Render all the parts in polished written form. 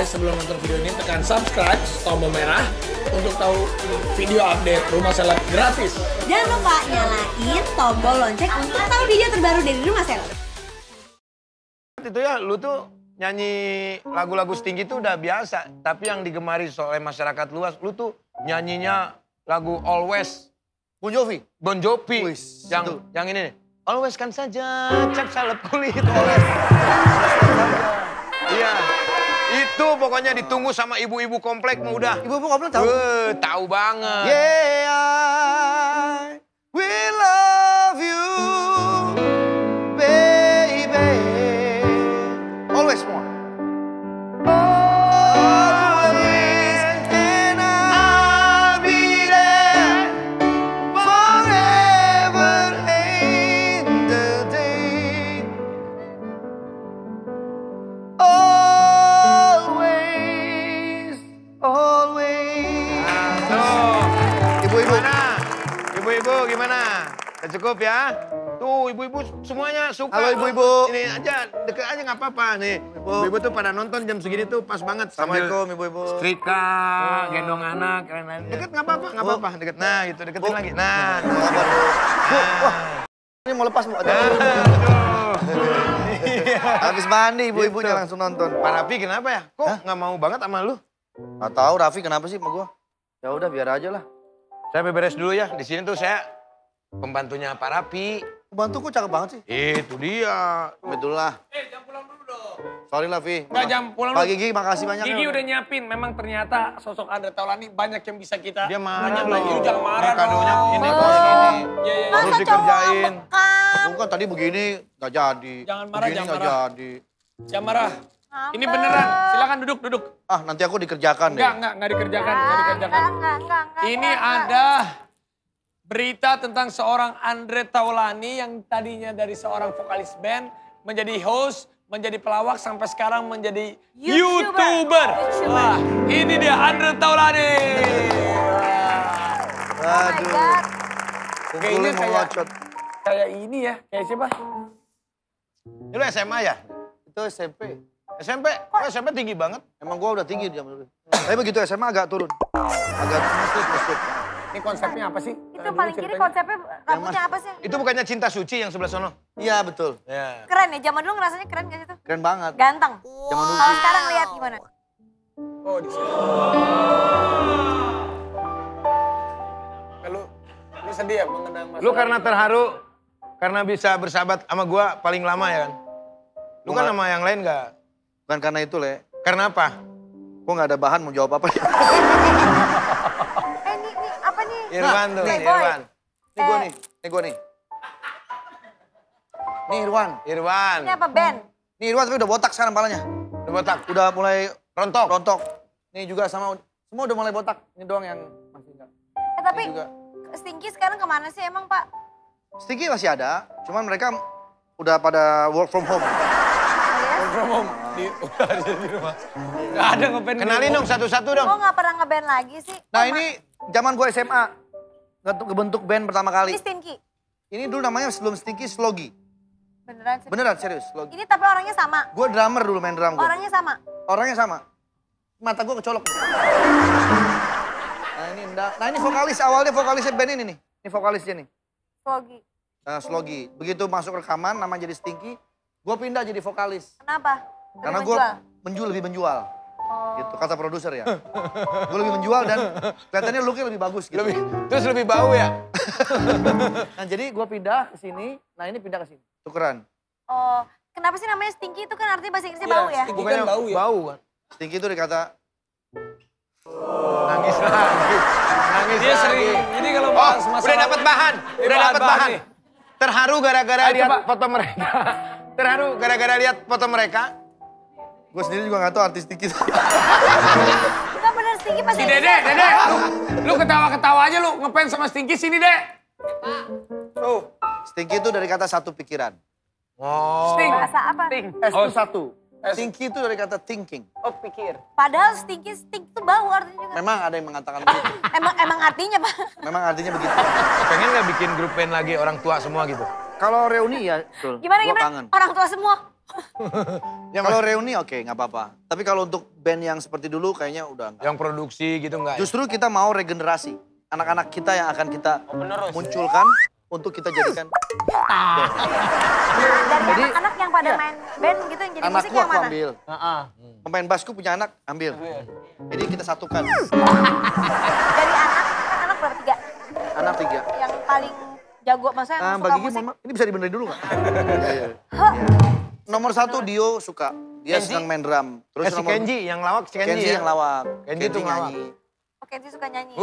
guys, sebelum nonton video ini tekan subscribe, tombol merah, untuk tahu video update Rumah Seleb gratis. Jangan lupa nyalain tombol lonceng untuk tahu video terbaru dari Rumah Seleb. Itu ya, lu tuh nyanyi lagu-lagu Stinky itu udah biasa. Tapi yang digemari oleh masyarakat luas, lu tuh nyanyinya lagu Always. Bon Jovi? Bon Jovi. Uis, yang ini nih. Always kan saja, cap salep kulit. Always. Iya. Itu pokoknya ditunggu sama ibu-ibu komplek mau udah. Ibu-ibu komplek tahu? Tahu banget. Yeah, we love you, baby. Always more. Always, and I'll be there forever in the day. Gimana? Udah cukup ya? Tuh ibu-ibu semuanya suka. Halo ibu-ibu. Ini aja, deket aja gak apa-apa nih. Ibu-ibu tuh pada nonton jam segini tuh pas banget. Assalamualaikum ibu-ibu. Setrika, gendong anak, keren-keren. Deket gak apa-apa, gak apa-apa. Deket, nah gitu, deketin lagi. Nah, ini mau lepas, Bu. Habis mandi ibu-ibunya langsung nonton. Pak Raffi kenapa ya? Kok gak mau banget sama lu? Gak tau Raffi kenapa sih sama gua? Ya udah biar aja lah. Saya beberes dulu ya, di sini tuh saya pembantunya Pak Raffi. Pembantuku cakep banget sih. Itu dia. Betullah. Jangan pulang dulu dong. Sorry lah, Vi. Nggak, jangan pulang dulu. Pak Gigi, makasih banyak. Gigi udah nyiapin, memang ternyata sosok Andre Taulani banyak yang bisa kita. Dia marah loh. Lu jangan marah dong. Kadonya ini, harus dikerjain. Lu kan tadi begini, nggak jadi. Jangan marah, begini nggak jadi. Jangan marah. Ini beneran, silakan duduk, duduk. Ah, nanti aku dikerjakan deh. Enggak dikerjakan, enggak dikerjakan. Ini ada berita tentang seorang Andre Taulani yang tadinya dari seorang vokalis band, menjadi host, menjadi pelawak, sampai sekarang menjadi YouTuber. Wah, ini dia Andre Taulani. Aduh. Kayaknya kayak ini ya, kayak siapa? Ini lu SMA ya? Itu SMP. SMP tinggi banget. Emang gua udah tinggi dia menurut. Tapi begitu SMA agak turun. Agak mistik. Ini konsepnya apa sih? Itu paling kiri konsepnya rambutnya apa sih? Itu bukannya Cinta Suci yang sebelah sono? Iya, betul. Ya. Keren ya, zaman dulu ngerasanya keren gak sih tuh? Keren banget. Ganteng. Zaman dulu. Kalau sekarang lihat gimana? Oh, di sini. Lu sedih ya mengenang masalah? Lu karena terharu karena bisa bersahabat sama gua paling lama ya kan? Lu kan sama yang lain gak? Bukan karena itu, Le. Karena apa? Gue gak ada bahan mau jawab apa. Ini apa nih? Irwan tuh, Irwan. Ini gue nih. Ini Irwan. Ini apa, Ben? Ini Irwan tapi udah botak sekarang palanya. Udah botak? Udah mulai rontok. Ini juga sama, semua udah mulai botak. Ini doang yang masih enggak. Tapi Stinky sekarang kemana sih emang, Pak? Stinky masih ada, cuman mereka udah pada work from home. Udah ada di rumah. Gak ada ngeband. Kenalin dong satu-satu dong. Gue gak pernah ngeband lagi sih. Nah ini zaman gue SMA. Kebentuk band pertama kali. Ini Stinky. Ini dulu namanya sebelum Stinky, Slugi. Beneran serius? Beneran serius, Slugi. Ini tapi orangnya sama. Gue drummer dulu, main drum gue. Orangnya sama? Orangnya sama. Mata gue kecolok. Nah ini enggak. Nah ini vokalis, awalnya vokalisnya band ini nih. Ini vokalisnya nih. Slugi. Slugi. Begitu masuk rekaman, nama jadi Stinky. Gue pindah jadi vokalis. Kenapa? Karena gue lebih menjual. Oh. Gitu, kata produser ya. Gue lebih menjual dan kelihatannya look-nya lebih bagus gitu. Terus lebih bau ya? Nah jadi gue pindah ke sini, nah ini pindah ke sini. Tukeran. Oh, kenapa sih namanya Stinky itu kan artinya bahasa Inggrisnya bau ya? Stinky kan bau ya? Bau kan. Stinky itu dikata... Nangis lagi. Nangis dia lagi. Sering. Ini kalau bahas masalah... Udah dapet bahan. Udah dapet bahan. Terharu gara-gara lihat foto mereka. Terharu gara-gara lihat foto mereka. Gue sendiri juga gak tau artis Stinky. Gak bener Stinky pas Stinky. Dede, lu ketawa-ketawa aja lu ngefans sama Stinky sini, Dek. Tuh, Stinky itu dari kata satu pikiran. Oh. Sting. Bahasa apa? Sting. S itu satu. Stinky itu dari kata thinking. Oh, pikir. Padahal Stinky, stink itu bau artinya juga. Memang ada yang mengatakan begitu. Emang artinya, Pak? Memang artinya begitu. Pengen gak bikin grup band lagi orang tua semua gitu? Kalau reuni ya, betul. Gimana? Orang tua semua? Yang kalau reuni oke, nggak apa-apa. Tapi kalau untuk band yang seperti dulu kayaknya udah enggak. Yang produksi gitu enggak. Justru ya? Kita mau regenerasi. Anak-anak kita yang akan kita munculkan untuk kita jadikan. Jadi anak-anak yang pada main band gitu yang jadi musik yang mana? Ambil. Pemain basku punya anak, ambil. Jadi kita satukan. Dari anak, kan anak berapa? Tiga? Anak tiga. Yang paling jago, maksudnya yang suka musik. Mama, ini bisa dibenerin dulu nggak? Nomor satu Dio suka, dia senang main drum. Terus si Kenji yang lawak, si Kenji yang lawak. Kenji itu nyanyi. Oh Kenji suka nyanyi.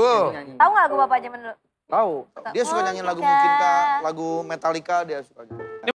Tahu nggak lagu Bapak zaman dulu? Tahu. Dia suka nyanyi lagu mungkin lagu Metallica dia suka.